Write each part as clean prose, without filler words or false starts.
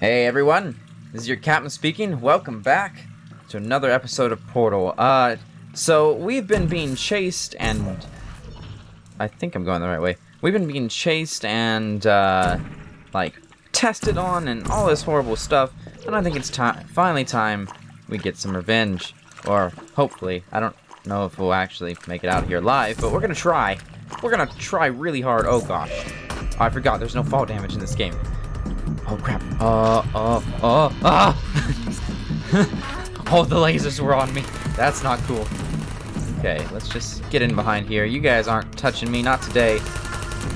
Hey everyone, this is your captain speaking. Welcome back to another episode of Portal. So we've been being chased and... I think I'm going the right way. We've been being chased and, like, tested on and all this horrible stuff. And I think it's finally time we get some revenge. Or, hopefully. I don't know if we'll actually make it out here alive, but we're gonna try. We're gonna try really hard. Oh gosh. Oh, I forgot, there's no fall damage in this game. Oh crap. Oh, the lasers were on me. That's not cool. Okay, let's just get in behind here. You guys aren't touching me, not today.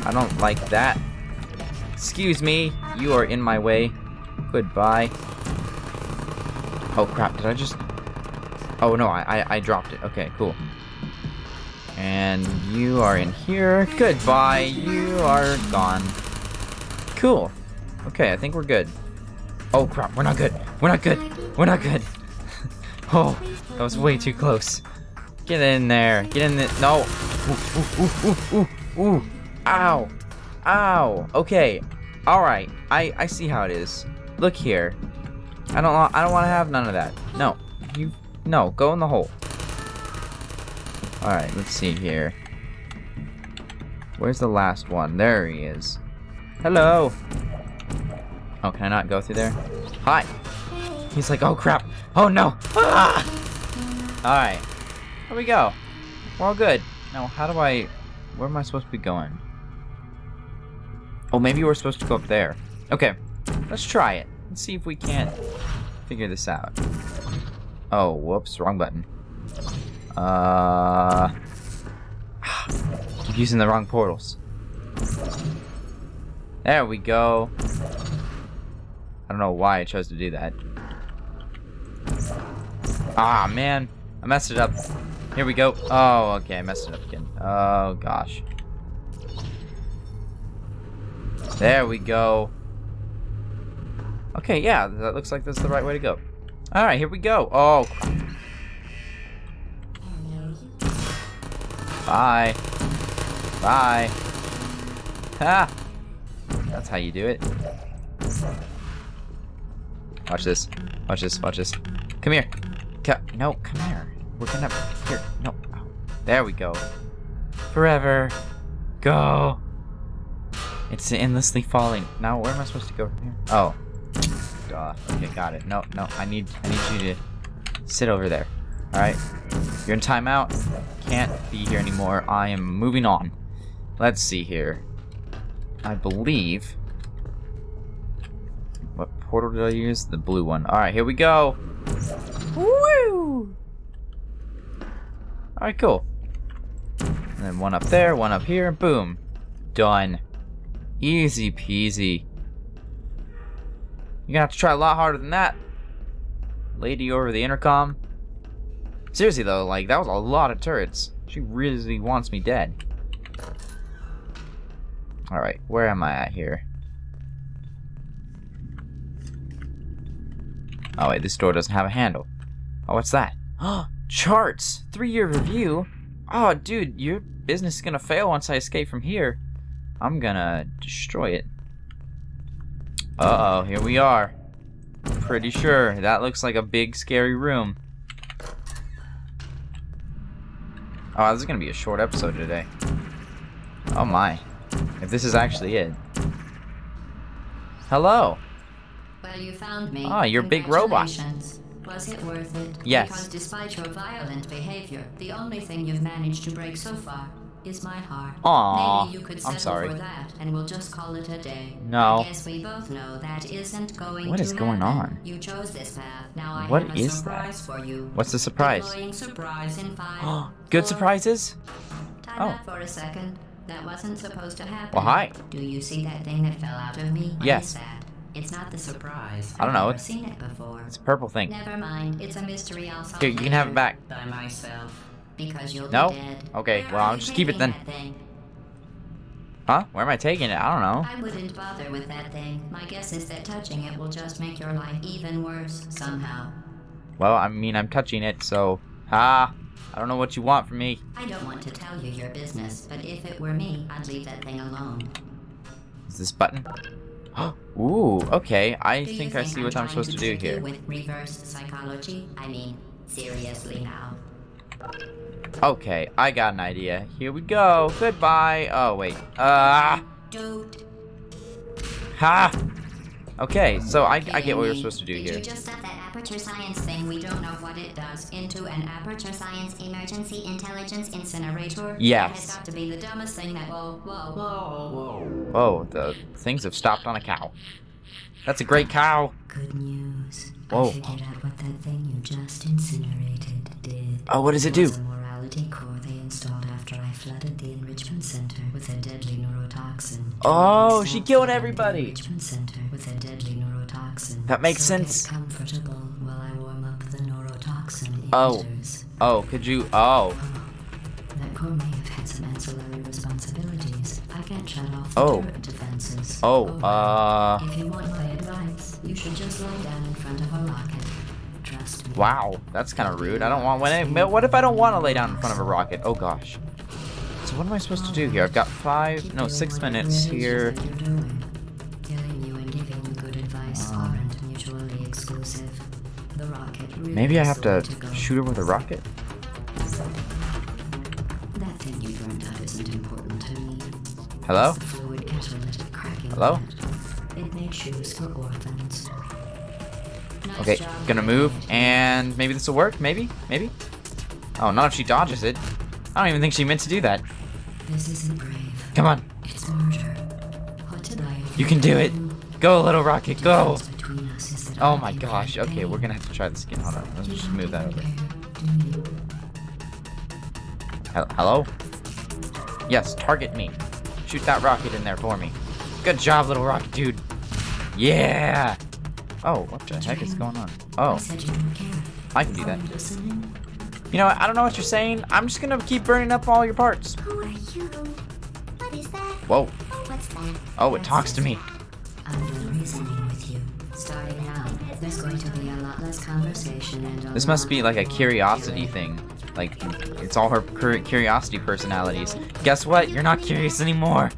I don't like that. Excuse me, you are in my way. Goodbye. Oh crap, did I just... Oh no, I dropped it. Okay, cool. And you are in here. Goodbye, you are gone. Cool. Okay, I think we're good. Oh crap, we're not good. We're not good. We're not good. Oh, that was way too close. Get in there. Get in there. No. Ooh, ooh, ooh, ooh, ooh. Ow. Ow. Okay. All right. I see how it is. Look here. I don't want to have none of that. No. You no, go in the hole. All right, let's see here. Where's the last one? There he is. Hello. Oh, can I not go through there? Hi! He's like, oh crap! Oh no! Ah! Alright. Here we go. We're all good. Now, how do I... Where am I supposed to be going? Oh, maybe we're supposed to go up there. Okay. Let's try it. Let's see if we can't figure this out. Oh, whoops. Wrong button. Keep using the wrong portals. There we go. I don't know why I chose to do that. Ah, man. I messed it up. Here we go. Oh, okay. I messed it up again. Oh, gosh. There we go. Okay, yeah. That looks like that's the right way to go. Alright, here we go. Oh. Bye. Bye. Ha! That's how you do it. Watch this. Watch this. Watch this. Come here. No, come here. We're gonna... Here. No. Oh. There we go. Forever. Go. It's endlessly falling. Now, where am I supposed to go from here? Oh. Duh. Okay, got it. No, no. I need you to sit over there. Alright. You're in timeout. Can't be here anymore. I am moving on. Let's see here. I believe... What portal did I use? The blue one. Alright, here we go! Woo! Alright, cool. And then one up there, one up here, boom. Done. Easy peasy. You're gonna have to try a lot harder than that. Lady over the intercom. Seriously though, like, that was a lot of turrets. She really wants me dead. Alright, where am I at here? Oh wait, this door doesn't have a handle. Oh, what's that? Oh, charts! 3-year review? Oh, dude, your business is gonna fail once I escape from here. I'm gonna destroy it. Uh-oh, here we are. Pretty sure. That looks like a big, scary room. Oh, this is gonna be a short episode today. Oh my. If this is actually it. Hello! Well, you found me. Ah, you're big robot. Was it worth it? Yes. Because despite your violent behavior, the only thing you've managed to break so far is my heart. Aww. Maybe you could settle for that, and we'll just call it a day. No. I guess we both know that isn't going. What is going on? You chose this path. Now I have a surprise for you. What's the surprise? Surprise in 5. Good surprises. Time out for a second. That wasn't supposed to happen. Well, hi. Do you see that thing that fell out of me? Yes. It's not the surprise. I don't know. It's, seen it before. It's a purple thing. Never mind. It's a mystery. I'll solve. Here, you can have it back. By myself, because you'll be dead. Okay. Well, I'll just keep it then. Huh? Where am I taking it? I don't know. I wouldn't bother with that thing. My guess is that touching it will just make your life even worse somehow. Well, I mean, I'm touching it, so I don't know what you want from me. I don't want to tell you your business, but if it were me, I'd leave that thing alone. Is this button? Ooh, okay. I think I see what I'm supposed to do here. With reverse psychology? I mean, seriously now. Okay, I got an idea. Here we go. Goodbye. Oh, wait. Dude. Ha! Okay, so I get what we're supposed to do here. Did you just set that Aperture Science thing, we don't know what it does, into an Aperture Science emergency intelligence incinerator? Yes. That has got to be the dumbest thing that... Whoa, the things have stopped on a cow. That's a great cow. Good news. Whoa. I figured out what that thing you just incinerated did. Oh, what does it do? It was a morality core they installed after I flooded the Enrichment Center with a deadly neurotoxin. Oh, she killed everybody. Enrichment Center with a deadly neurotoxin. That makes sense. Comfortable while I warm up the neurotoxin. Oh. Oh, could you? Oh. That core may have had some ancillary responsibilities. I can't shut off the turret defenses. Oh. If you want my advice, you should just lie down in front of a rocket. Trust me. Wow, that's kind of rude. I don't want one. What if I don't want to lay down in front of a rocket? Oh gosh. So what am I supposed to do here? I've got 6 minutes here. Maybe I have to shoot her with a rocket? That thing you burned up isn't important to me. Hello? Hello? It made shoes for orphans. Okay, gonna move, and maybe this will work? Maybe? Maybe? Oh, not if she dodges it. I don't even think she meant to do that. This isn't brave. Come on. It's murder. What did I do? You can do it. Go, little rocket, go! Oh my gosh, okay, we're gonna have to try this again. Hold on, let's just move that over. Hello? Yes, target me. Shoot that rocket in there for me. Good job, little rocket dude. Yeah! Oh, what the heck is going on? Oh. I can do that. You know what? I don't know what you're saying. I'm just gonna keep burning up all your parts. Who are you? What is that? Whoa. What's that? Oh, it talks to me. I'm done reasoning with you. Starting now, there's going to be a lot less conversation and... This must be like a curiosity thing. Like, it's all her curiosity personalities. Guess what? You're not curious anymore.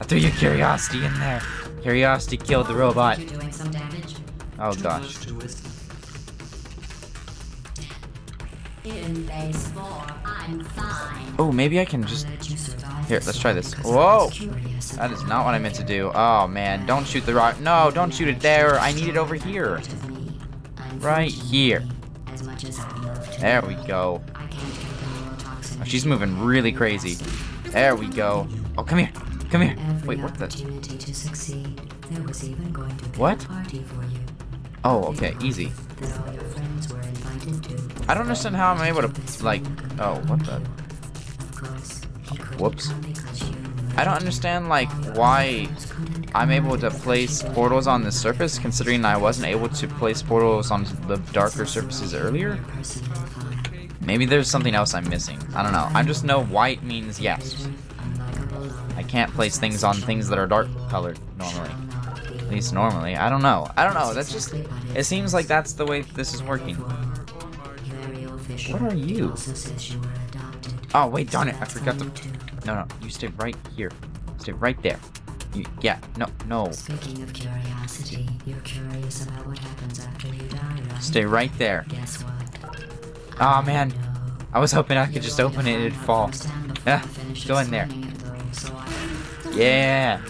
I threw your curiosity in there. Curiosity killed the robot. You're doing some damage. Oh gosh. In phase 4, I'm fine. Oh, maybe I can just... Here, let's try this. Whoa! That is not what I meant to do. Oh man, don't shoot the rock. No, don't shoot it there. I need it over here. Right here. There we go. Oh, she's moving really crazy. There we go. Oh, come here. Come here. Wait, what the... What? Oh, okay, easy. I don't understand how I'm able to, like... Oh, what the... Whoops. I don't understand, like, why I'm able to place portals on this surface, considering I wasn't able to place portals on the darker surfaces earlier. Maybe there's something else I'm missing. I don't know. I just know white means yes. I can't place things on things that are dark colored normally. At least normally. I don't know. I don't know. That's just... It seems like that's the way this is working. What are you? Oh, wait, darn it. I forgot to... No, no. You stay right here. Stay right there. You... Yeah. No, no. Speaking of curiosity, you're curious about what happens after you die, right? Stay right there. Guess what? Aw, man. I was hoping I could just open it and it'd fall. Yeah. Go in there. Yeah.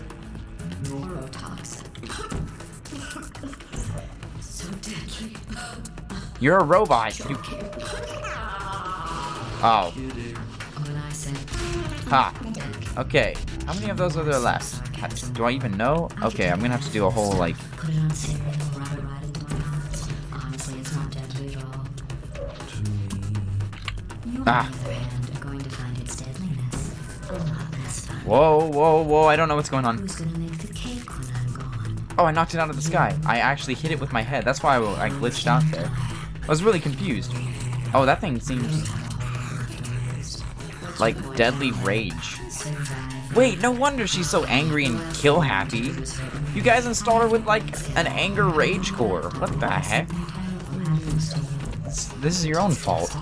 You're a robot. Dude. Oh. Ha. Okay. How many of those are there left? Do I even know? Okay, I'm gonna have to do a whole like. Ah. Whoa, whoa, whoa, I don't know what's going on. Oh, I knocked it out of the sky. I actually hit it with my head. That's why I glitched out there. I was really confused. Oh, that thing seems... like deadly rage. Wait, no wonder she's so angry and kill happy. You guys installed her with, like, an anger rage core. What the heck? This is your own fault.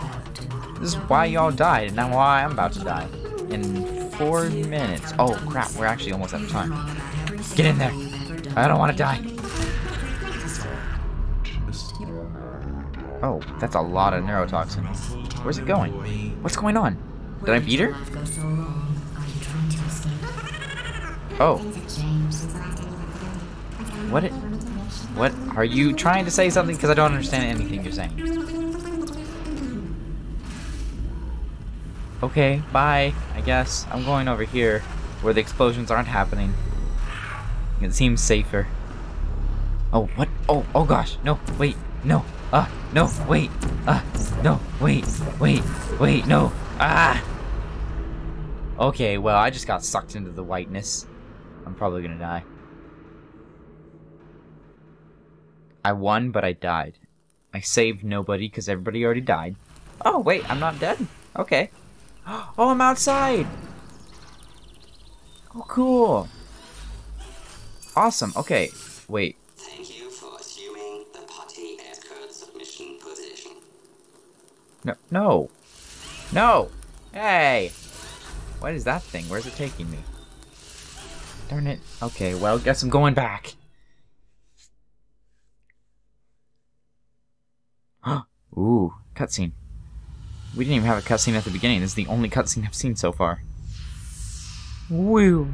This is why y'all died, and now why I'm about to die. In 4 minutes. Oh crap, we're actually almost out of time. Get in there. I don't want to die. Oh, that's a lot of neurotoxin. Where's it going? What's going on? Did I beat her? Oh. What? What? Are you trying to say something? Because I don't understand anything you're saying. Okay, bye. I guess I'm going over here where the explosions aren't happening. It seems safer. Oh, what? Oh, oh gosh. No, wait. No. No, wait. No, wait. Wait, no. Ah! Okay, well, I just got sucked into the whiteness. I'm probably gonna die. I won, but I died. I saved nobody because everybody already died. Oh, wait, I'm not dead. Okay. Oh, I'm outside! Oh, cool. Awesome. Okay, wait. Thank you for assuming the party as current submission position. No! Hey! What is that thing? Where's it taking me? Darn it. Okay, well, guess I'm going back. Ooh, cutscene. We didn't even have a cutscene at the beginning. This is the only cutscene I've seen so far. Woo!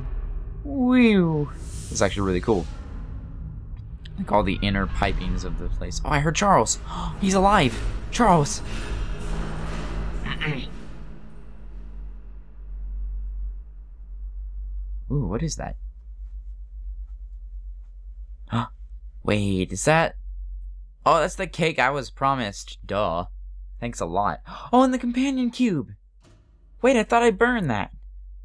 Woo! This is actually really cool. Like all the inner pipings of the place. Oh, I heard Charles! He's alive! Charles! Ooh, what is that? Huh? Wait, is that... Oh, that's the cake I was promised. Duh. Thanks a lot. Oh, and the companion cube! Wait, I thought I burned that.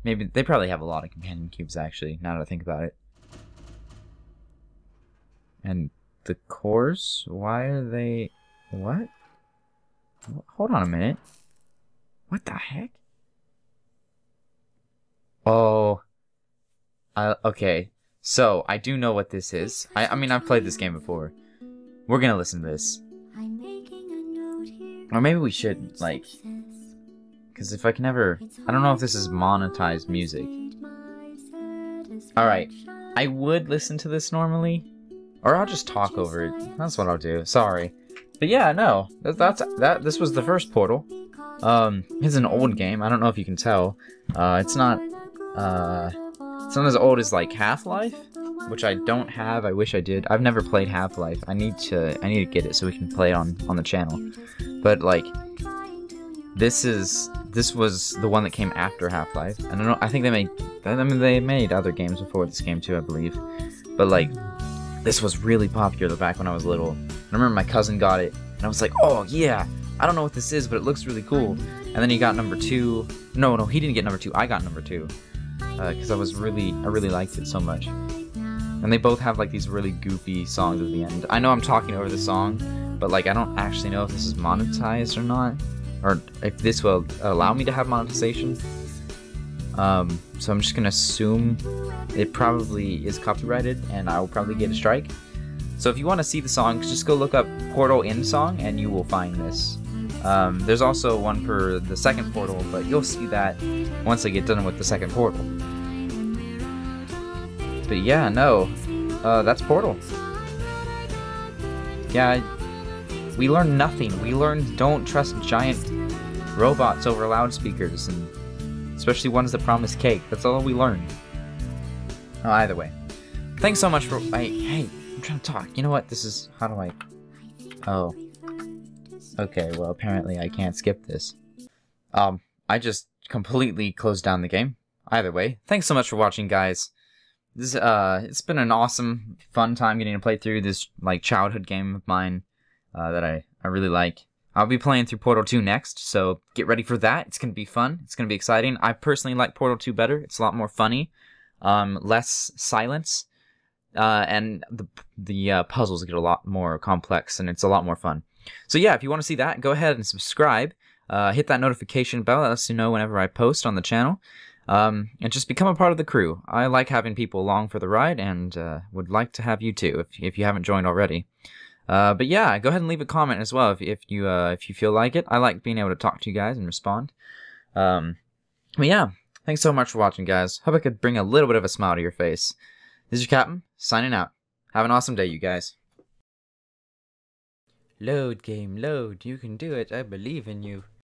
Maybe they probably have a lot of companion cubes, actually, now that I think about it. And the cores? Why are they... What? Hold on a minute. What the heck? Oh... okay, so I do know what this is. I mean, I've played this game before. We're gonna listen to this. Or maybe we should, like... Because if I can ever... I don't know if this is monetized music. Alright, I would listen to this normally. Or I'll just talk over it. That's what I'll do, sorry. But yeah, no, this was the first Portal. It's an old game, I don't know if you can tell. It's not as old as like Half-Life, which I don't have. I wish I did. I've never played Half-Life. I need to get it so we can play it on the channel. But like, this was the one that came after Half-Life. I don't know. I think they made other games before this game too, I believe. But like, this was really popular back when I was little. I remember my cousin got it, and I was like, oh yeah. I don't know what this is, but it looks really cool. And then he got number 2. No, he didn't get number 2. I got number 2. Because I really liked it so much. And they both have like these really goofy songs at the end. I know I'm talking over the song, but like I don't actually know if this is monetized or not, or if this will allow me to have monetization. So I'm just gonna assume it probably is copyrighted and I will probably get a strike. So if you want to see the song, just go look up Portal End Song and you will find this. There's also one for the second Portal, but you'll see that once I get done with the second Portal. But yeah, no, that's Portal. Yeah, we learned nothing. We learned don't trust giant robots over loudspeakers, and especially ones that promise cake. That's all we learned. Oh, either way, thanks so much for... Hey, I'm trying to talk. You know what? This is... How do I... Oh. Okay, well, apparently I can't skip this. I just completely closed down the game. Either way, thanks so much for watching, guys. This it's been an awesome, fun time getting to play through this, like, childhood game of mine that I really like. I'll be playing through Portal 2 next, so get ready for that. It's going to be fun. It's going to be exciting. I personally like Portal 2 better. It's a lot more funny, less silence, and the puzzles get a lot more complex, and it's a lot more fun. So yeah, if you want to see that, go ahead and subscribe, hit that notification bell, that lets you know whenever I post on the channel, and just become a part of the crew. I like having people along for the ride, and would like to have you too, if you haven't joined already. But yeah, go ahead and leave a comment as well if you feel like it. I like being able to talk to you guys and respond. But yeah, thanks so much for watching, guys. Hope I could bring a little bit of a smile to your face. This is your Captain, signing out. Have an awesome day, you guys. Load, game, load. You can do it. I believe in you.